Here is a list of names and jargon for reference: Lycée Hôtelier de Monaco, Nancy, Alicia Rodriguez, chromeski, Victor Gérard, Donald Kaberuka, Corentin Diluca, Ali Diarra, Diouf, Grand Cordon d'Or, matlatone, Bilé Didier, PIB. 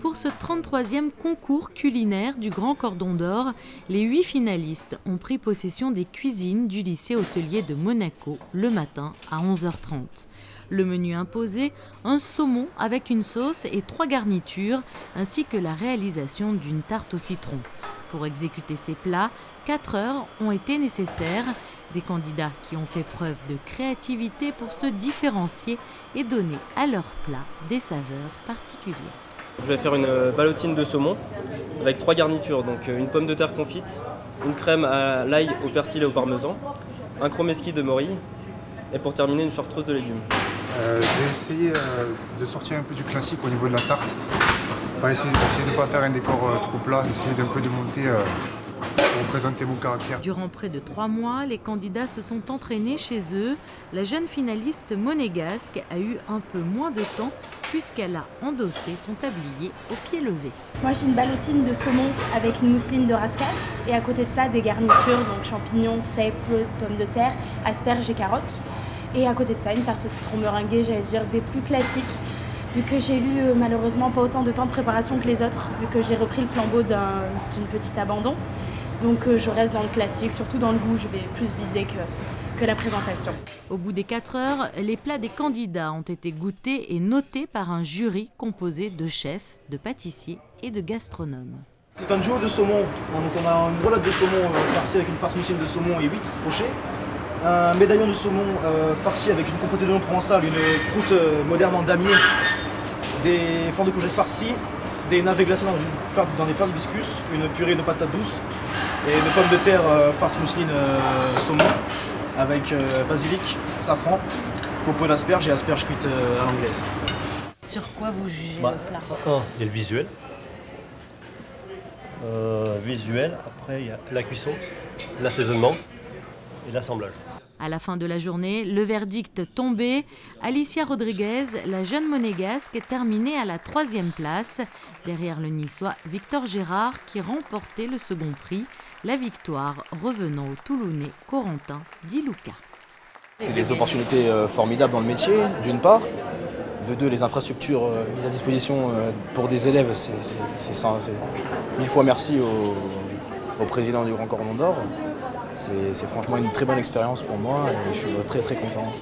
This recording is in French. Pour ce 33e concours culinaire du Grand Cordon d'Or, les 8 finalistes ont pris possession des cuisines du lycée hôtelier de Monaco le matin à 11h30. Le menu imposé, un saumon avec une sauce et 3 garnitures, ainsi que la réalisation d'une tarte au citron. Pour exécuter ces plats, 4 heures ont été nécessaires. Des candidats qui ont fait preuve de créativité pour se différencier et donner à leurs plats des saveurs particulières. Je vais faire une ballotine de saumon avec 3 garnitures, donc une pomme de terre confite, une crème à l'ail, au persil et au parmesan, un chromeski de morille et pour terminer une chartreuse de légumes. Je vais essayer de sortir un peu du classique au niveau de la tarte. Essayer de ne pas faire un décor trop plat, essayer d'un peu de monter... pour présenter mon caractère. Durant près de 3 mois, les candidats se sont entraînés chez eux. La jeune finaliste monégasque a eu un peu moins de temps puisqu'elle a endossé son tablier au pied levé. Moi j'ai une ballotine de saumon avec une mousseline de rascasse et à côté de ça des garnitures, donc champignons, cèpes, pommes de terre, asperges et carottes. Et à côté de ça une tarte au citron meringuée, j'allais dire des plus classiques. Vu que j'ai eu malheureusement pas autant de temps de préparation que les autres, vu que j'ai repris le flambeau d'une petite abandon. Donc je reste dans le classique, surtout dans le goût, je vais plus viser que la présentation. Au bout des 4 heures, les plats des candidats ont été goûtés et notés par un jury composé de chefs, de pâtissiers et de gastronomes. C'est un duo de saumon. Donc on a une brelade de saumon farcie avec une farce moussine de saumon et huîtres pochées. Un médaillon de saumon farci avec une compotée d'oignons provençal, une croûte moderne en damier, des flancs de courgettes farcis, des navets glacés dans des fleurs d'hibiscus, une purée de patates douces et de pommes de terre farce mousseline saumon avec basilic, safran, copeaux d'asperges et asperges cuites à l'anglaise. Sur quoi vous jugez le plat? Il y a le visuel. Après il y a la cuisson, l'assaisonnement et l'assemblage. À la fin de la journée, le verdict tombé, Alicia Rodriguez, la jeune monégasque, terminée à la 3e place. Derrière le Niçois, Victor Gérard qui remportait le second prix. La victoire revenant au Toulonnais Corentin Diluca. C'est des opportunités formidables dans le métier, d'une part. De deux, les infrastructures mises à disposition pour des élèves, c'est 1000 fois merci au président du Grand Cordon d'Or. C'est franchement une très bonne expérience pour moi et je suis très content.